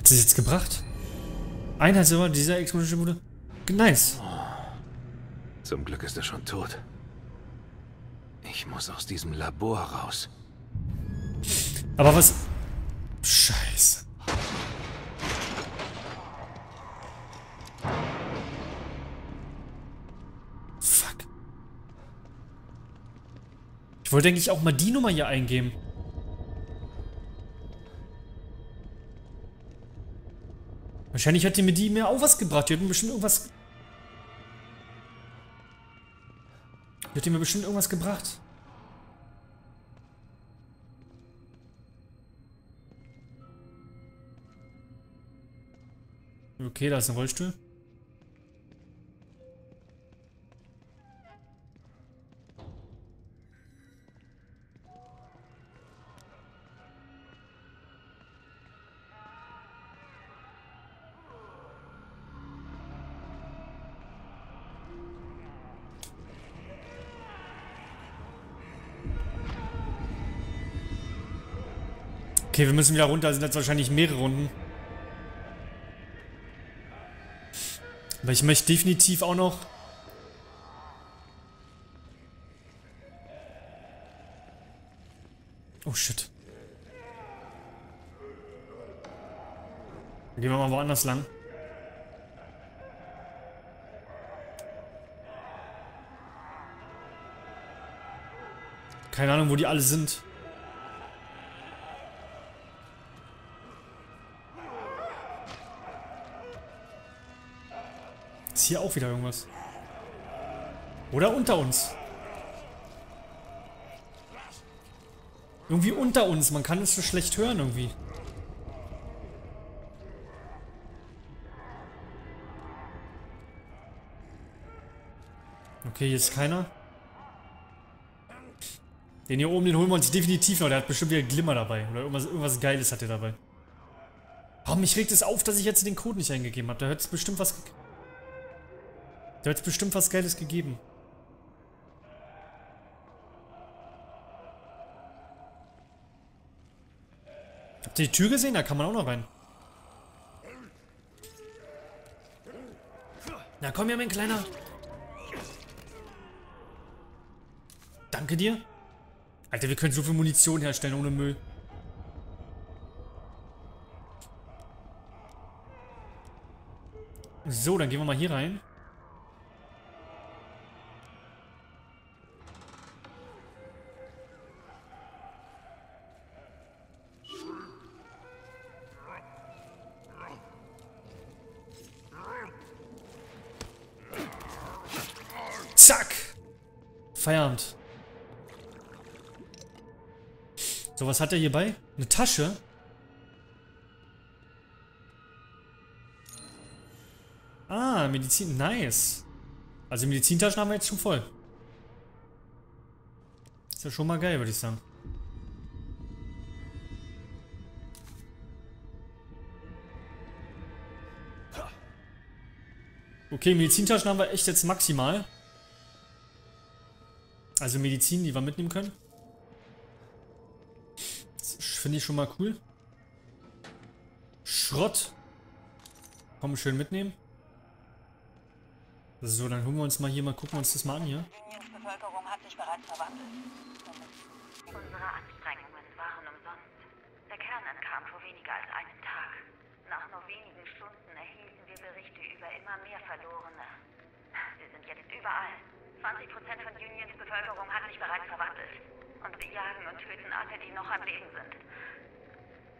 Hat sie es jetzt gebracht? Einheitssilber dieser explodierten Bude? Nice. Zum Glück ist er schon tot. Ich muss aus diesem Labor raus. Aber was... Scheiße. Fuck. Ich wollte eigentlich auch mal die Nummer hier eingeben. Wahrscheinlich hat die mir auch was gebracht. Die hat mir bestimmt irgendwas... Okay, da ist ein Rollstuhl. Okay, wir müssen wieder runter, das sind jetzt wahrscheinlich mehrere Runden. Aber ich möchte definitiv auch noch... Oh shit. Dann gehen wir mal woanders lang. Keine Ahnung, wo die alle sind. Hier auch wieder irgendwas. Oder unter uns. Irgendwie unter uns. Man kann es so schlecht hören irgendwie. Okay, hier ist keiner. Den hier oben, den holen wir uns definitiv noch. Der hat bestimmt wieder Glimmer dabei. Oder irgendwas Geiles hat er dabei. Oh, mich regt es auf, dass ich jetzt den Code nicht eingegeben habe. Da hört es bestimmt was... Der hat jetzt bestimmt was Geiles gegeben. Habt ihr die Tür gesehen? Da kann man auch noch rein. Na komm ja, mein Kleiner. Danke dir. Alter, wir können so viel Munition herstellen ohne Müll. So, dann gehen wir mal hier rein. Zack! Feierabend. So, was hat er hierbei? Eine Tasche? Ah, Medizin. Nice. Also Medizintaschen haben wir jetzt schon voll. Ist ja schon mal geil, würde ich sagen. Okay, Medizintaschen haben wir echt jetzt maximal. Also Medizin, die wir mitnehmen können. Das finde ich schon mal cool. Schrott. Komm, schön mitnehmen. So, dann holen wir uns mal hier, gucken wir uns das mal an hier. Unions Bevölkerung hat sich bereits verwandelt. Unsere Anstrengungen waren umsonst. Der Kern entkam vor weniger als einem Tag. Nach nur wenigen Stunden erhielten wir Berichte über immer mehr Verlorene. Wir sind jetzt überall. 20% von Unions Bevölkerung hat sich bereits verwandelt. Und wir jagen und töten alle, die noch am Leben sind.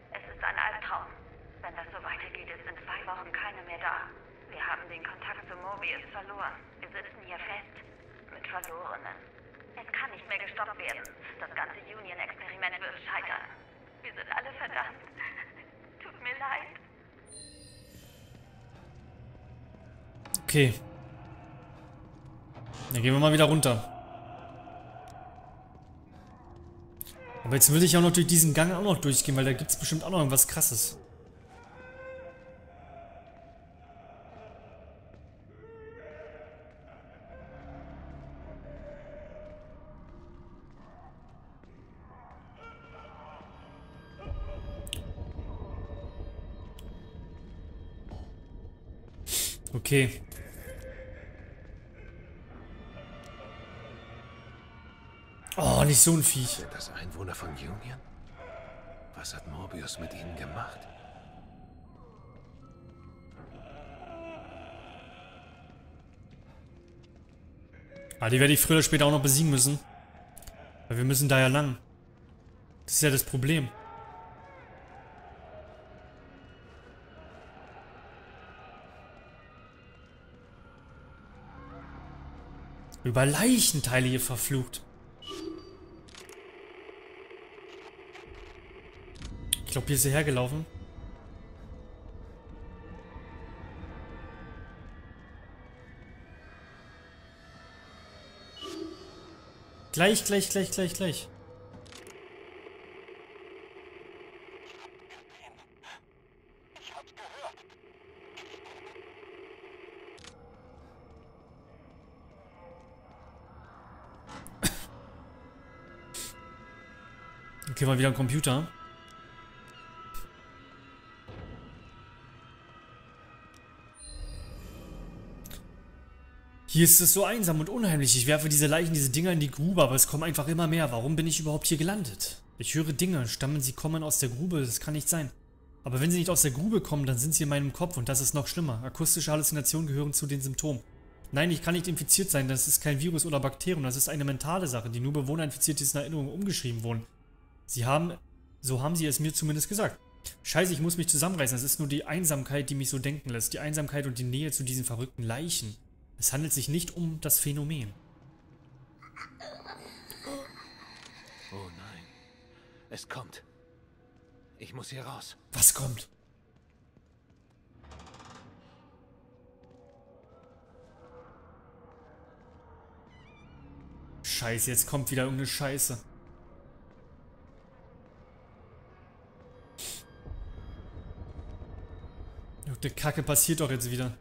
Es ist ein Albtraum. Wenn das so weitergeht, ist in 2 Wochen keine mehr da. Wir haben den Kontakt zu Mobius verloren. Wir sitzen hier fest. Mit Verlorenen. Es kann nicht mehr gestoppt werden. Das ganze Union-Experiment wird scheitern. Wir sind alle verdammt. Tut mir leid. Okay. Dann gehen wir mal wieder runter. Aber jetzt will ich auch noch durch diesen Gang auch noch durchgehen, weil da gibt es bestimmt auch noch irgendwas Krasses. Okay. Oh, nicht so ein Viech. Sind das Einwohner von Union? Was hat Mobius mit ihnen gemacht? Ah, die werde ich früher oder später auch noch besiegen müssen. Weil wir müssen da ja lang. Das ist ja das Problem. Über Leichenteile hier verflucht. Ich glaube, hier ist sie hergelaufen. Gleich. Ich hab's gehört. Okay, mal wieder ein Computer. Hier ist es so einsam und unheimlich. Ich werfe diese Leichen, diese Dinger in die Grube, aber es kommen einfach immer mehr. Warum bin ich überhaupt hier gelandet? Ich höre Dinge, stammen sie, kommen aus der Grube. Das kann nicht sein. Aber wenn sie nicht aus der Grube kommen, dann sind sie in meinem Kopf und das ist noch schlimmer. Akustische Halluzinationen gehören zu den Symptomen. Nein, ich kann nicht infiziert sein. Das ist kein Virus oder Bakterium. Das ist eine mentale Sache, die nur Bewohner infiziert, die in Erinnerungen umgeschrieben wurden. So haben sie es mir zumindest gesagt. Scheiße, ich muss mich zusammenreißen. Es ist nur die Einsamkeit, die mich so denken lässt. Die Einsamkeit und die Nähe zu diesen verrückten Leichen. Es handelt sich nicht um das Phänomen. Oh nein. Es kommt. Ich muss hier raus. Was kommt? Scheiße, jetzt kommt wieder irgendeine Scheiße. Irgendeine Kacke passiert doch jetzt wieder.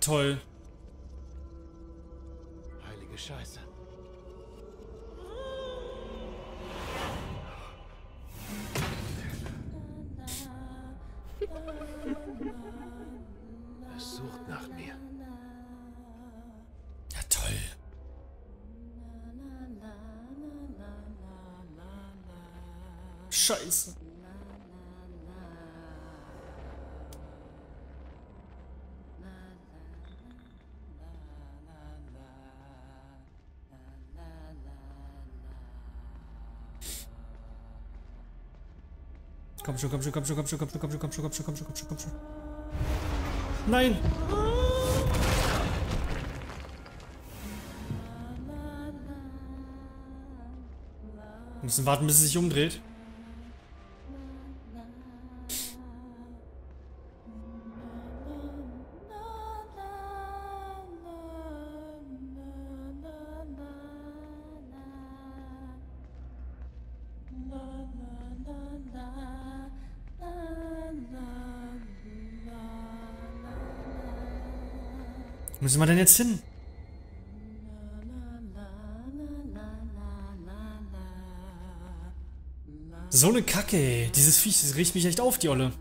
Toll. Heilige Scheiße. Es sucht nach mir. Ja, toll. Scheiße. Komm schon. Nein! Wir müssen warten, bis es sich umdreht. Wo müssen wir denn jetzt hin? So eine Kacke, ey. Dieses Viech, das riecht mich echt auf, die Olle.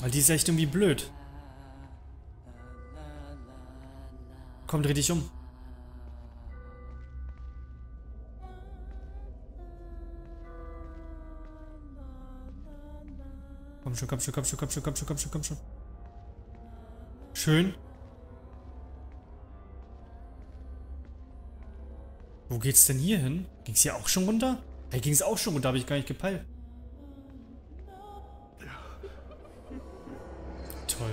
Weil die ist echt irgendwie blöd. Komm, dreh dich um. Komm schon. Schön. Wo geht's denn hier hin? Ging's hier auch schon runter? Hey, ging's auch schon runter, habe ich gar nicht gepeilt. Toll.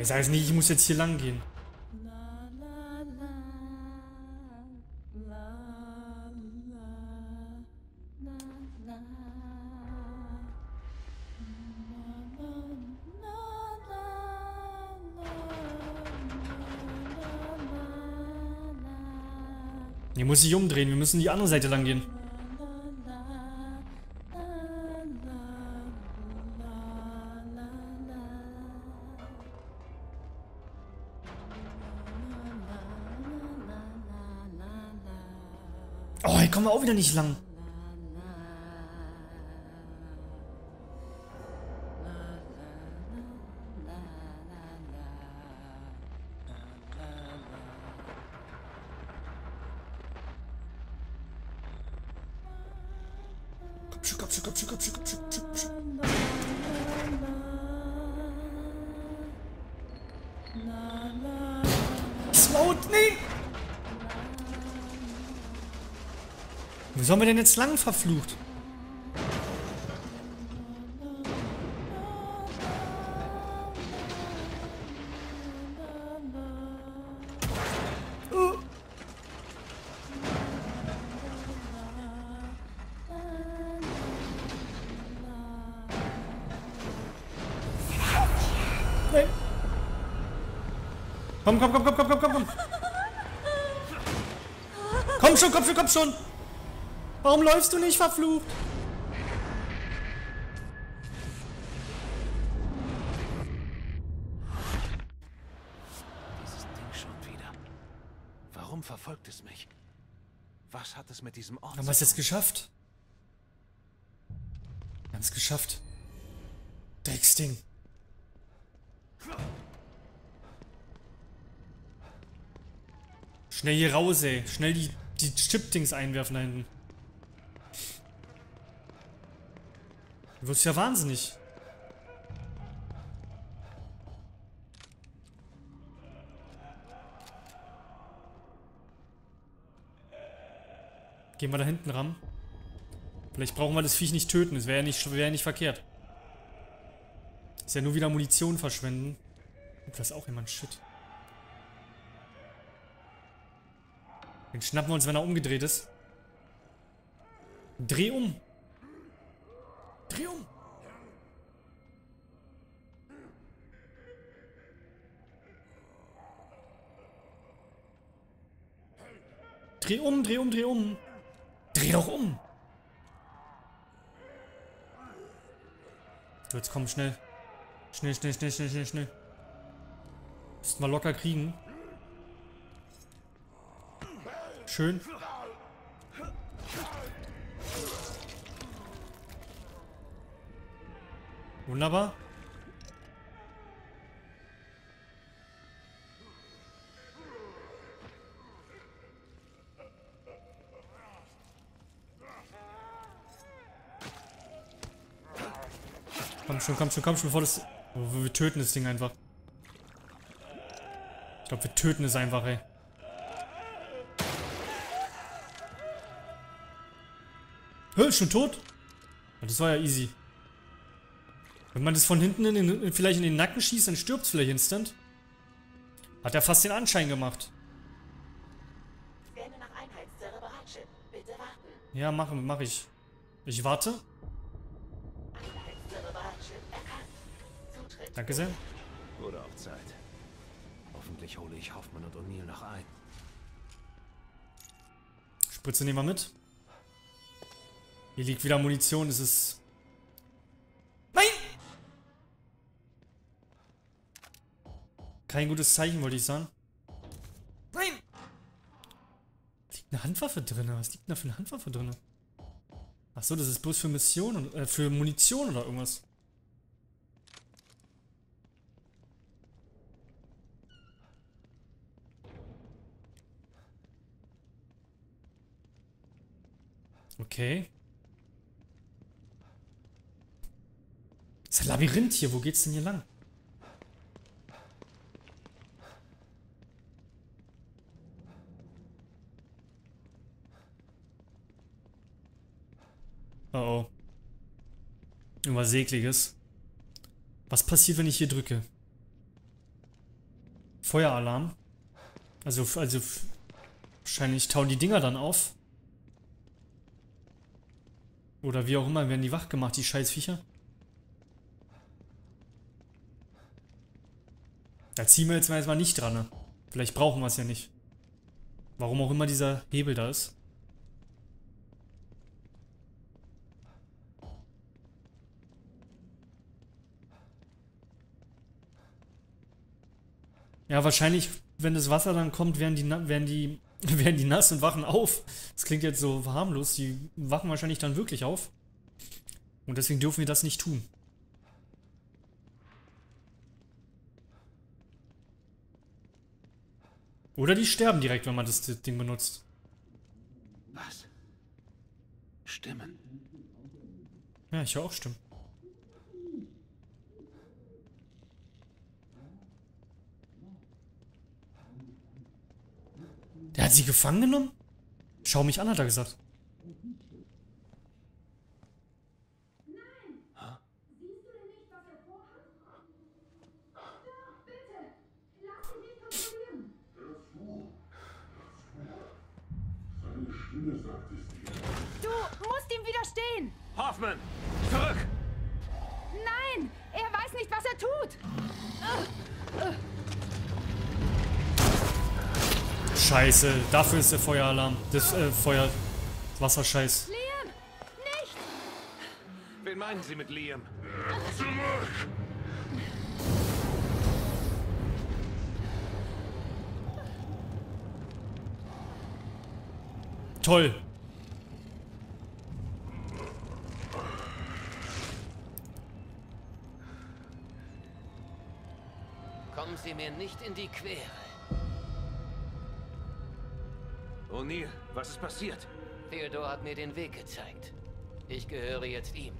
Ich sage jetzt nicht, ich muss jetzt hier lang gehen. Hier muss ich umdrehen, wir müssen die andere Seite lang gehen. Oh, hier kommen wir auch wieder nicht lang. Wo sollen wir denn jetzt lang, verflucht? Nein. Komm. Komm schon. Warum läufst du nicht, verflucht? Dieses Ding schon wieder. Warum verfolgt es mich? Was hat es mit diesem Ort? Haben wir es jetzt geschafft? Wir haben es geschafft. Drecksding. Schnell hier raus, ey. Schnell die Chip-Dings einwerfen da hinten. Du wirst ja wahnsinnig. Gehen wir da hinten ran. Vielleicht brauchen wir das Viech nicht töten. Das wäre ja nicht verkehrt. Ist ja nur wieder Munition verschwenden. Und das ist auch jemand Shit. Den schnappen wir uns, wenn er umgedreht ist. Dreh um. Dreh um. Dreh doch um. So, jetzt komm, schnell. Schnell. Müssten wir locker kriegen. Schön. Wunderbar. Komm schon, bevor das... Oh, wir töten das Ding einfach. Ich glaube, wir töten es einfach, ey. Hä, ist schon tot? Das war ja easy. Wenn man das von hinten vielleicht in den Nacken schießt, dann stirbt es vielleicht instant. Hat er fast den Anschein gemacht. Scanne nach Einheitszelle bereitstellen. Bitte warten. Ja, mach ich. Ich warte. Einheitszelle bereitstellen erkannt. Zutritt. Danke sehr. Wurde auch Zeit. Hoffentlich hole ich Hoffmann und O'Neill noch ein. Spritze nehmen wir mit. Hier liegt wieder Munition, es ist... Kein gutes Zeichen, wollte ich sagen. Nein! Liegt eine Handwaffe drin? Was liegt denn da für eine Handwaffe drin? Achso, das ist bloß für Missionen, für Munition oder irgendwas. Okay. Das ist ein Labyrinth hier, wo geht's denn hier lang? Oh. Irgendwas Ekliges. Was passiert, wenn ich hier drücke? Feueralarm. Also wahrscheinlich tauen die Dinger dann auf. Oder wie auch immer werden die wach gemacht, die scheiß Viecher. Da ziehen wir jetzt mal erstmal nicht dran, ne? Vielleicht brauchen wir es ja nicht. Warum auch immer dieser Hebel da ist. Ja, wahrscheinlich, wenn das Wasser dann kommt, werden die nass und wachen auf. Das klingt jetzt so harmlos. Die wachen wahrscheinlich dann wirklich auf. Und deswegen dürfen wir das nicht tun. Oder die sterben direkt, wenn man das Ding benutzt. Was? Stimmen. Ja, ich höre auch Stimmen. Der hat sie gefangen genommen? Schau mich an, hat er gesagt. Stehen! Hoffmann! Zurück! Nein! Er weiß nicht, was er tut! Scheiße, dafür ist der Feueralarm. Das Feuerwasserscheiß. Liam! Nicht! Wen meinen Sie mit Liam? Zurück! Toll! Sie mir nicht in die Quere. O'Neill, was ist passiert? Theodor hat mir den Weg gezeigt. Ich gehöre jetzt ihm.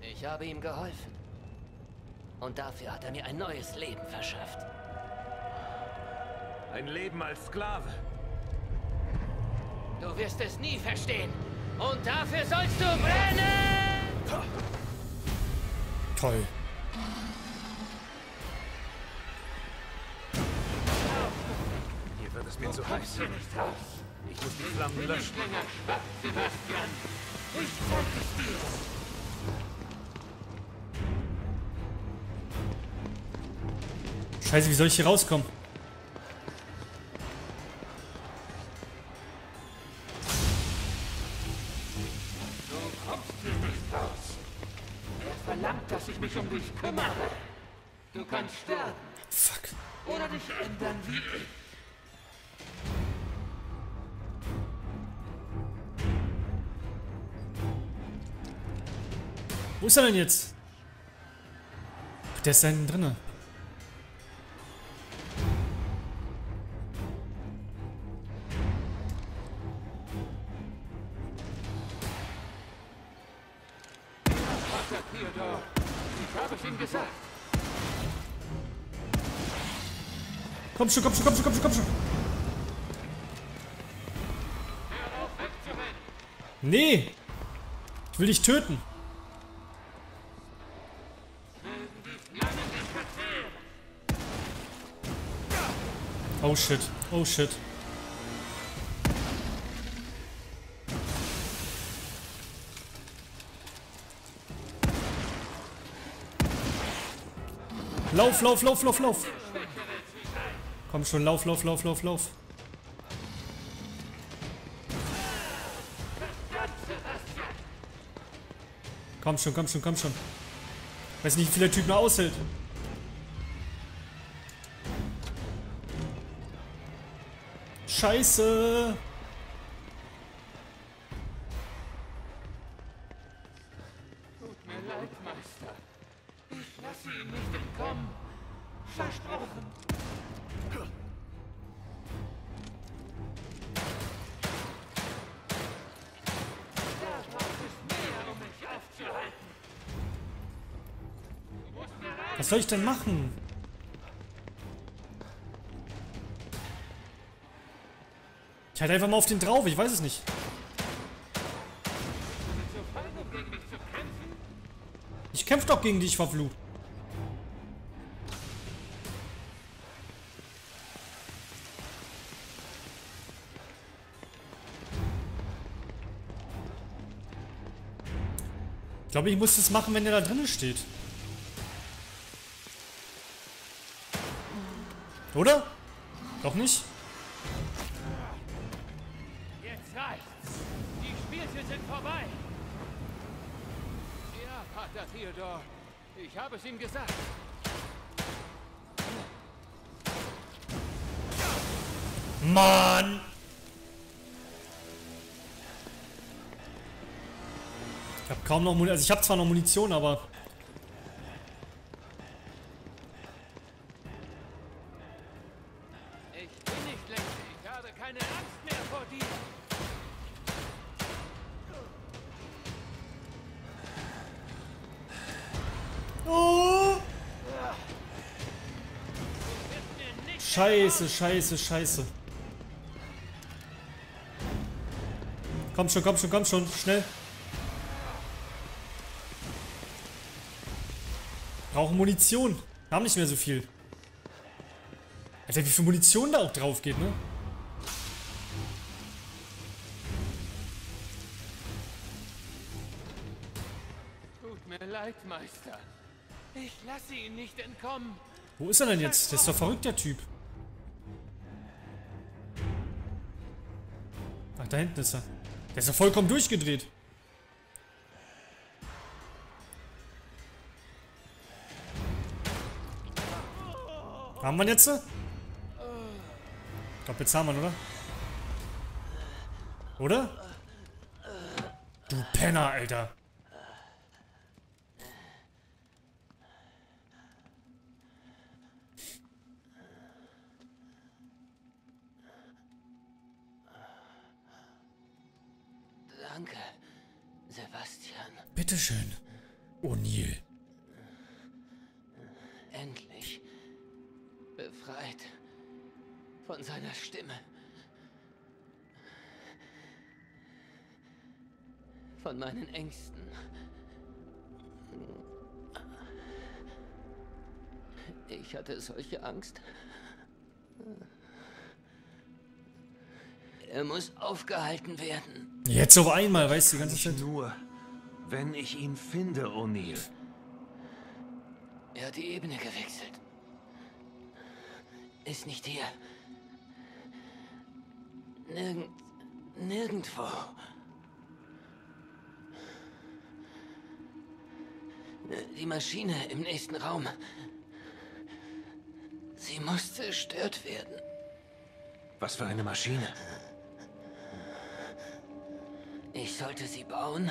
Ich habe ihm geholfen. Und dafür hat er mir ein neues Leben verschafft. Ein Leben als Sklave. Du wirst es nie verstehen. Und dafür sollst du brennen! Toll. Mir zu heiß. Ich muss die Flammen löschen. Sebastian, ich zeige es dir. Scheiße, wie soll ich hier rauskommen? Du kommst hier nicht raus. Er verlangt, dass ich mich um dich kümmere. Du kannst sterben. Fuck. Oder dich ändern wie ich. Wo ist er denn jetzt? Der ist da hinten drin. Komm schon, komm schon, komm schon, komm schon, komm schon. Nee! Ich will dich töten. Oh shit, oh shit. Lauf, lauf, lauf, lauf, lauf. Komm schon, lauf, lauf, lauf, lauf, lauf. Komm schon, komm schon, komm schon. Weiß nicht, wie viel der Typ noch aushält. Scheiße! Tut mir leid, Meister. Ich lasse ihn nicht entkommen. Versprochen. Da braucht es mehr, um mich aufzuhalten. Du musst mir rein. Was soll ich denn machen? Halt einfach mal auf den drauf, ich weiß es nicht. Ich kämpfe doch gegen dich, verflucht. Ich glaube, ich muss das machen, wenn der da drinnen steht. Oder? Doch nicht? Jetzt reicht's. Die Spielchen sind vorbei. Ja, Pater Theodor. Ich habe es ihm gesagt. Mann! Ich habe kaum noch Munition. Also ich habe zwar noch Munition, aber... Scheiße, scheiße, scheiße. Komm schon, komm schon, komm schon. Schnell. Brauchen Munition. Wir haben nicht mehr so viel. Alter, wie viel Munition da auch drauf geht, ne? Tut mir leid, Meister. Ich lasse ihn nicht entkommen. Wo ist er denn jetzt? Der ist doch verrückt, der Typ. Ach, da hinten ist er. Der ist ja vollkommen durchgedreht. Haben wir ihn jetzt? Ich glaube, jetzt haben wir ihn, oder? Oder? Du Penner, Alter. Danke, Sebastian. Bitteschön, O'Neill. Endlich befreit von seiner Stimme. Von meinen Ängsten. Ich hatte solche Angst. Er muss aufgehalten werden. Jetzt auf einmal, weißt du, die ganze Zeit. Nur, wenn ich ihn finde, O'Neill. Er hat die Ebene gewechselt. Ist nicht hier. Nirgendwo. Die Maschine im nächsten Raum. Sie muss zerstört werden. Was für eine Maschine? Ich sollte sie bauen,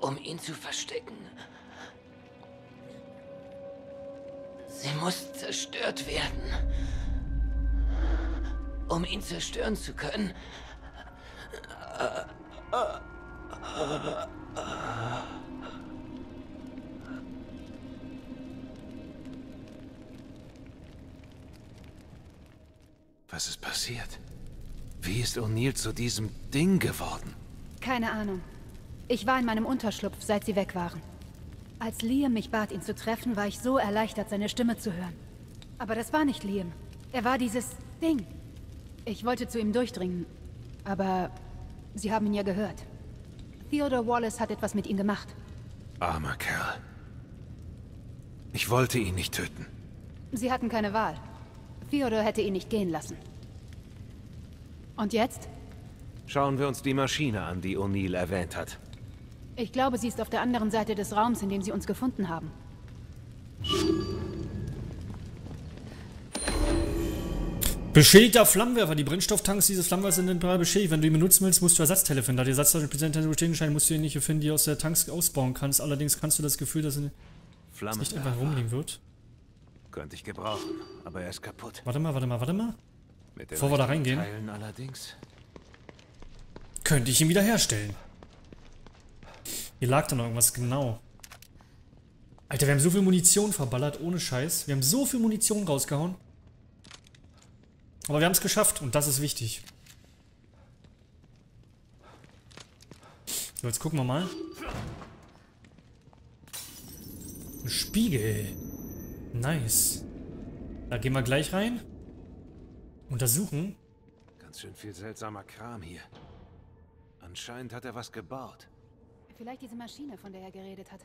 um ihn zu verstecken. Sie muss zerstört werden. Um ihn zerstören zu können, was ist passiert? Wie ist O'Neill zu diesem Ding geworden? Keine Ahnung. Ich war in meinem Unterschlupf, seit sie weg waren. Als Liam mich bat, ihn zu treffen, war ich so erleichtert, seine Stimme zu hören. Aber das war nicht Liam. Er war dieses Ding. Ich wollte zu ihm durchdringen, aber sie haben ihn ja gehört. Theodore Wallace hat etwas mit ihm gemacht. Armer Kerl. Ich wollte ihn nicht töten. Sie hatten keine Wahl. Theodore hätte ihn nicht gehen lassen. Und jetzt? Schauen wir uns die Maschine an, die O'Neill erwähnt hat. Ich glaube, sie ist auf der anderen Seite des Raums, in dem sie uns gefunden haben. Beschädigter Flammenwerfer. Die Brennstofftanks dieses Flammenwerfers sind temporär beschädigt. Wenn du ihn benutzen willst, musst du Ersatzteile finden. Da die Ersatzteile bestehen scheinen, musst du ihn nicht finden, die aus der Tanks ausbauen kannst. Allerdings kannst du das Gefühl, dass er nicht einfach rumliegen wird. Könnte ich gebrauchen, aber er ist kaputt. Warte mal, warte mal, warte mal. Bevor wir da reingehen, könnte ich ihn wieder herstellen. Hier lag da noch irgendwas, genau. Alter, wir haben so viel Munition verballert, ohne Scheiß. Wir haben so viel Munition rausgehauen. Aber wir haben es geschafft und das ist wichtig. So, jetzt gucken wir mal. Ein Spiegel. Nice. Da gehen wir gleich rein. Untersuchen. Ganz schön viel seltsamer Kram hier. Anscheinend hat er was gebaut. Vielleicht diese Maschine, von der er geredet hat.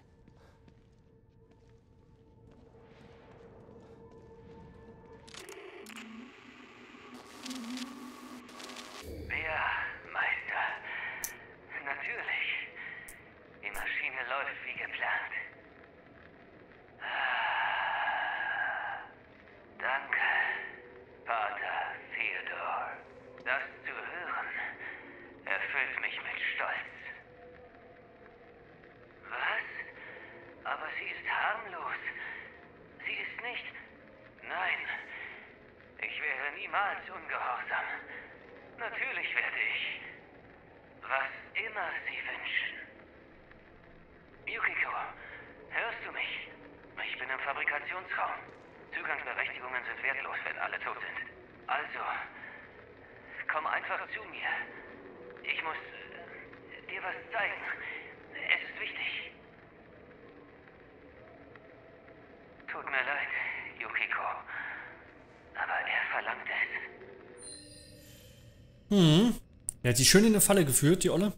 Hm. Der hat sie schön in eine Falle geführt, die Olle.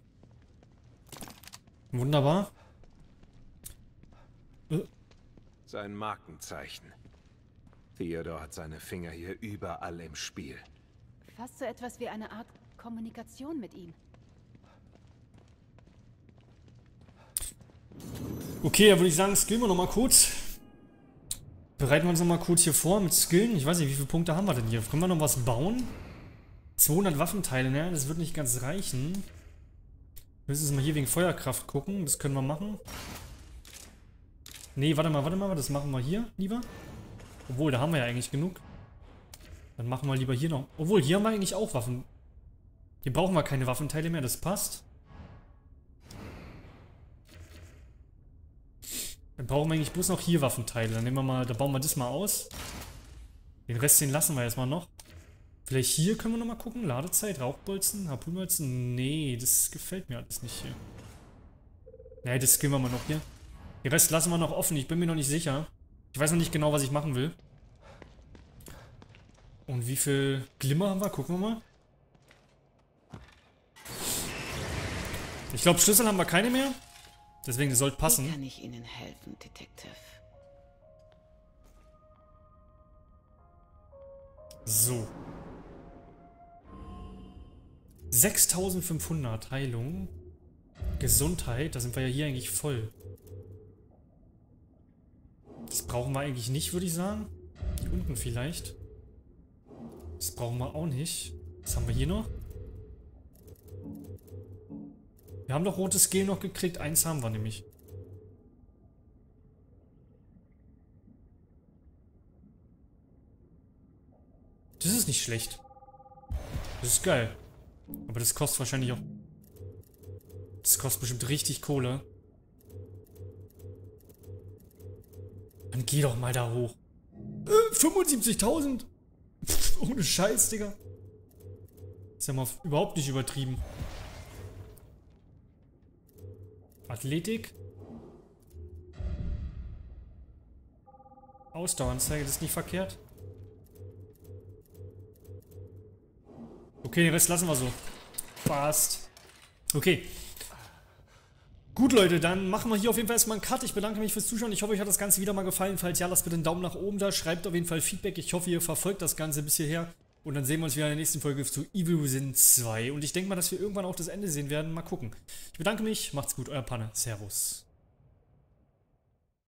Wunderbar. Sein Markenzeichen. Theodor hat seine Finger hier überall im Spiel. Fast so etwas wie eine Art Kommunikation mit ihm. Okay, da würde ich sagen, skillen wir nochmal kurz. Bereiten wir uns nochmal kurz hier vor mit Skillen. Ich weiß nicht, wie viele Punkte haben wir denn hier? Können wir noch was bauen? 200 Waffenteile, ne? Das wird nicht ganz reichen. Wir müssen jetzt mal hier wegen Feuerkraft gucken. Das können wir machen. Ne, warte mal. Das machen wir hier lieber. Obwohl, da haben wir ja eigentlich genug. Dann machen wir lieber hier noch. Obwohl, hier haben wir eigentlich auch Waffen. Hier brauchen wir keine Waffenteile mehr. Das passt. Dann brauchen wir eigentlich bloß noch hier Waffenteile. Dann nehmen wir mal, da bauen wir das mal aus. Den Rest, den lassen wir erstmal noch. Vielleicht hier können wir nochmal gucken. Ladezeit, Rauchbolzen, Harpunbolzen. Nee, das gefällt mir alles nicht hier. Nee, das skillen wir mal noch hier. Den Rest lassen wir noch offen. Ich bin mir noch nicht sicher. Ich weiß noch nicht genau, was ich machen will. Und wie viel Glimmer haben wir? Gucken wir mal. Ich glaube, Schlüssel haben wir keine mehr. Deswegen, das sollte passen. Wie kann ich Ihnen helfen, Detective? So. 6500 Heilung. Gesundheit, da sind wir ja hier eigentlich voll. Das brauchen wir eigentlich nicht, würde ich sagen. Hier unten vielleicht. Das brauchen wir auch nicht. Was haben wir hier noch? Wir haben doch rotes Gel noch gekriegt. Eins haben wir nämlich. Das ist nicht schlecht. Das ist geil. Aber das kostet wahrscheinlich auch... Das kostet bestimmt richtig Kohle. Dann geh doch mal da hoch. 75.000? Ohne Scheiß, Digga. Ist ja mal überhaupt nicht übertrieben. Athletik. Ausdaueranzeige, das ist nicht verkehrt. Okay, den Rest lassen wir so. Passt. Okay. Gut, Leute, dann machen wir hier auf jeden Fall erstmal einen Cut. Ich bedanke mich fürs Zuschauen. Ich hoffe, euch hat das Ganze wieder mal gefallen. Falls ja, lasst bitte einen Daumen nach oben da. Schreibt auf jeden Fall Feedback. Ich hoffe, ihr verfolgt das Ganze bis hierher. Und dann sehen wir uns wieder in der nächsten Folge zu Evil Within 2. Und ich denke mal, dass wir irgendwann auch das Ende sehen werden. Mal gucken. Ich bedanke mich. Macht's gut. Euer Panne. Servus.